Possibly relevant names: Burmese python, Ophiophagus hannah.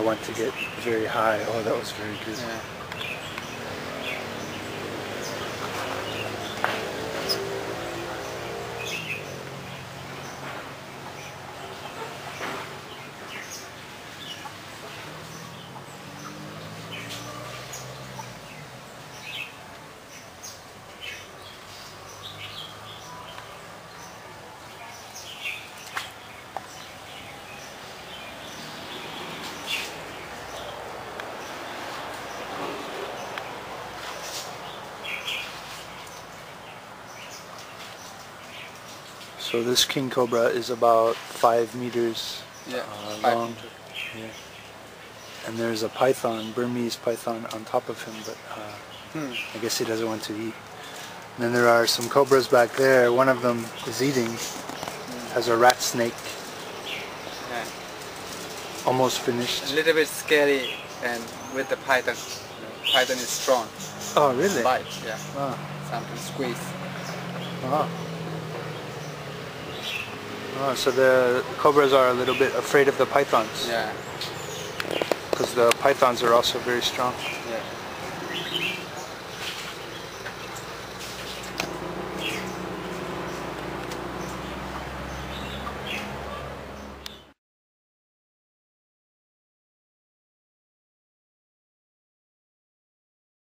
I want to get very high. Oh, that was very good. Yeah. So this king cobra is about 5 meters long. Yeah. And there's a python, Burmese python, on top of him, but I guess he doesn't want to eat. And then there are some cobras back there. One of them is eating, has a rat snake. Yeah. Almost finished. A little bit scary, and with the python. The python is strong. Oh, really? Bite, yeah. Ah. Something squeeze. Ah. Oh, so the cobras are a little bit afraid of the pythons. Yeah. Because the pythons are also very strong.